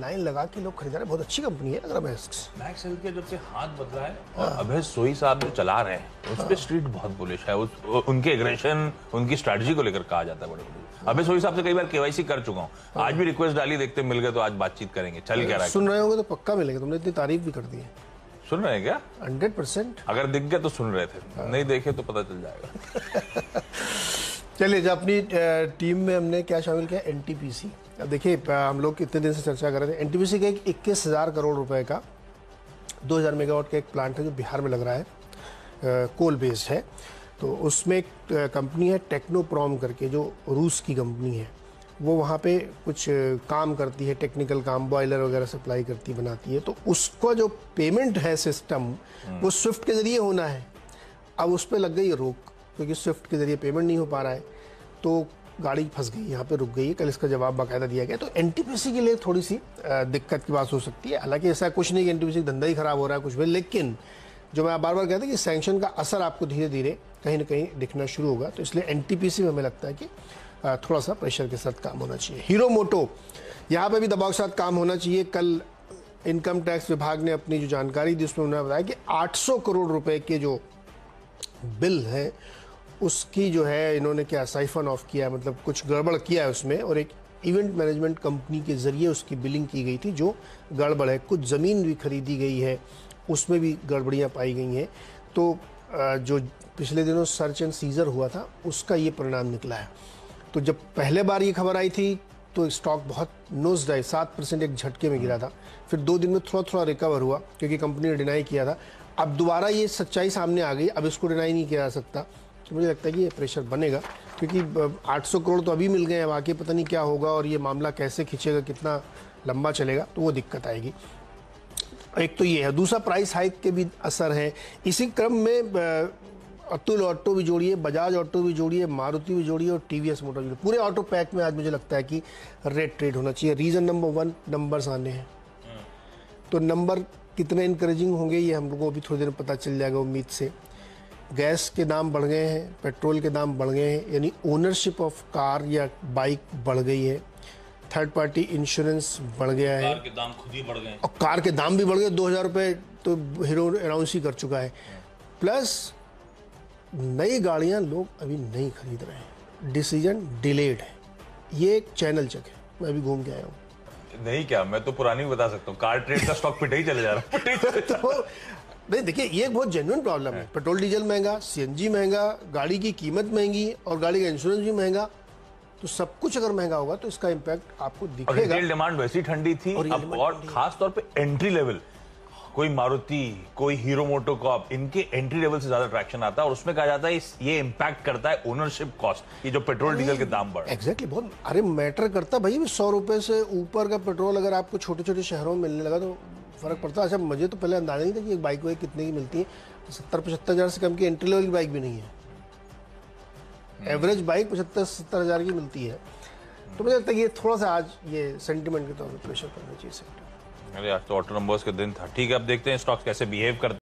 Line लगा के लोग खरीदा रहे, बहुत अच्छी कंपनी है। बैक सेल के जब से हाथ बदला है और अभय सोई साहब जो चला रहे हैं उस पे स्ट्रीट बहुत बुलिश है, उनके एग्रेशन, उनकी स्ट्रेटजी को लेकर कहा जाता है बड़े बड़े। अभय सोई साहब से कई बार केवाईसी कर चुका हूँ, आज भी रिक्वेस्ट डाली, देखते मिल गए तो आज बातचीत करेंगे। चल क्या सुन रहे होंगे तो पक्का मिलेगा, तुमने इतनी तारीफ भी कर दी है। सुन रहे हैं क्या? 100%। अगर दिख गए तो सुन रहे थे, नहीं देखे तो पता चल जाएगा। चलिए, जब अपनी टीम में हमने क्या शामिल किया, एनटीपीसी। अब देखिए हम लोग इतने दिन से चर्चा कर रहे थे, एनटीपीसी के एक 21,000 करोड़ रुपए का 2000 मेगावाट का एक प्लांट है जो बिहार में लग रहा है, कोल बेस्ड है। तो उसमें एक कंपनी है टेक्नोप्रॉम करके, जो रूस की कंपनी है, वो वहाँ पे कुछ काम करती है, टेक्निकल काम, बॉयलर वगैरह सप्लाई करती, बनाती है। तो उसका जो पेमेंट है सिस्टम वो स्विफ्ट के ज़रिए होना है। अब उस पर लग गई रोक, क्योंकि स्विफ्ट के ज़रिए पेमेंट नहीं हो पा रहा है, तो गाड़ी फंस गई, यहाँ पे रुक गई है। कल इसका जवाब बाकायदा दिया गया। तो एनटीपीसी के लिए थोड़ी सी दिक्कत की बात हो सकती है। हालांकि ऐसा कुछ नहीं कि एनटीपीसी का धंधा ही खराब हो रहा है कुछ भी, लेकिन जो मैं बार बार कहता हूँ कि सैंक्शन का असर आपको धीरे धीरे कहीं ना कहीं दिखना शुरू होगा। तो इसलिए एनटीपीसी में हमें लगता है कि थोड़ा सा प्रेशर के साथ काम होना चाहिए। हीरो मोटो, यहाँ पे भी दबाव के साथ काम होना चाहिए। कल इनकम टैक्स विभाग ने अपनी जो जानकारी दी उसमें उन्होंने बताया कि 800 करोड़ रुपए के जो बिल है उसकी जो है इन्होंने क्या साइफन ऑफ किया, मतलब कुछ गड़बड़ किया है उसमें, और एक इवेंट मैनेजमेंट कंपनी के जरिए उसकी बिलिंग की गई थी जो गड़बड़ है। कुछ ज़मीन भी खरीदी गई है उसमें भी गड़बड़ियाँ पाई गई हैं। तो जो पिछले दिनों सर्च एंड सीजर हुआ था उसका ये परिणाम निकला है। तो जब पहले बार ये खबर आई थी तो स्टॉक बहुत नोज डाइव, 7% एक झटके में गिरा था, फिर 2 दिन में थोड़ा थोड़ा रिकवर हुआ क्योंकि कंपनी ने डिनाई किया था। अब दोबारा ये सच्चाई सामने आ गई, अब इसको डिनाई नहीं किया जा सकता। तो मुझे लगता है कि ये प्रेशर बनेगा, क्योंकि 800 करोड़ तो अभी मिल गए हैं, बाकी पता नहीं क्या होगा और ये मामला कैसे खिंचेगा, कितना लंबा चलेगा, तो वो दिक्कत आएगी। एक तो ये है, दूसरा प्राइस हाइक के भी असर हैं। इसी क्रम में अतुल ऑटो भी जोड़िए, बजाज ऑटो भी जोड़िए, मारुति भी जोड़िए और टीवीएस मोटर जोड़िए, पूरे ऑटो पैक में आज मुझे लगता है कि रेड ट्रेड होना चाहिए। रीज़न नंबर 1, नंबर्स आने हैं। तो नंबर कितने इनकरेजिंग होंगे ये हम लोगों को अभी थोड़ी देर में पता चल जाएगा उम्मीद से। गैस के दाम बढ़ गए हैं, पेट्रोल के दाम बढ़ गए हैं, यानी ओनरशिप ऑफ कार या बाइक बढ़ गई है, थर्ड पार्टी इंश्योरेंस बढ़ गया है, कार के दाम खुद ही बढ़ गए और कार के दाम भी बढ़ गए। 2000 रुपये तो हीरो अनाउंस ही कर चुका है। प्लस नई गाड़ियां लोग अभी नहीं खरीद रहे हैं, डिसीजन डिलेड है। ये एक चैनल चेक है, मैं अभी घूम के आया हूँ। नहीं क्या, मैं तो पुरानी बता सकता हूँ, कार ट्रेड का स्टॉक पिटे ही चले जा रहा है। तो नहीं देखिए, ये एक बहुत जेन्युइन प्रॉब्लम है। पेट्रोल डीजल महंगा, सीएनजी महंगा, गाड़ी की कीमत महंगी और गाड़ी का इंश्योरेंस भी महंगा। तो सब कुछ अगर महंगा होगा तो इसका इम्पैक्ट आपको दिखेगा। रिटेल डिमांड वैसी ठंडी थी और खासतौर पर एंट्री लेवल, कोई मारुति, कोई हीरो मोटोकॉर्प, इनके एंट्री लेवल से ज्यादा ट्रैक्शन आता है और उसमें कहा जाता है ये इम्पैक्ट करता है ओनरशिप कॉस्ट, ये जो पेट्रोल डीजल के दाम बढ़। एग्जैक्टली, बहुत अरे मैटर करता भाई। 100 रुपए से ऊपर का पेट्रोल अगर आपको छोटे छोटे शहरों में मिलने लगा तो फर्क पड़ता है। अच्छा, मुझे तो पहले अंदाजा नहीं था कि एक बाइक वाइक कितने की मिलती है। 70-75 हज़ार से कम की एंट्री लेवल की बाइक भी नहीं है, एवरेज बाइक 75-70 हज़ार की मिलती है। तो मुझे लगता है ये थोड़ा सा आज ये सेंटिमेंट के तौर पर प्रेशर करना चाहिए सेक्टर। अरे आज तो ऑटो नंबर्स का दिन था। ठीक है, अब देखते हैं स्टॉक्स कैसे बिहेव करते हैं।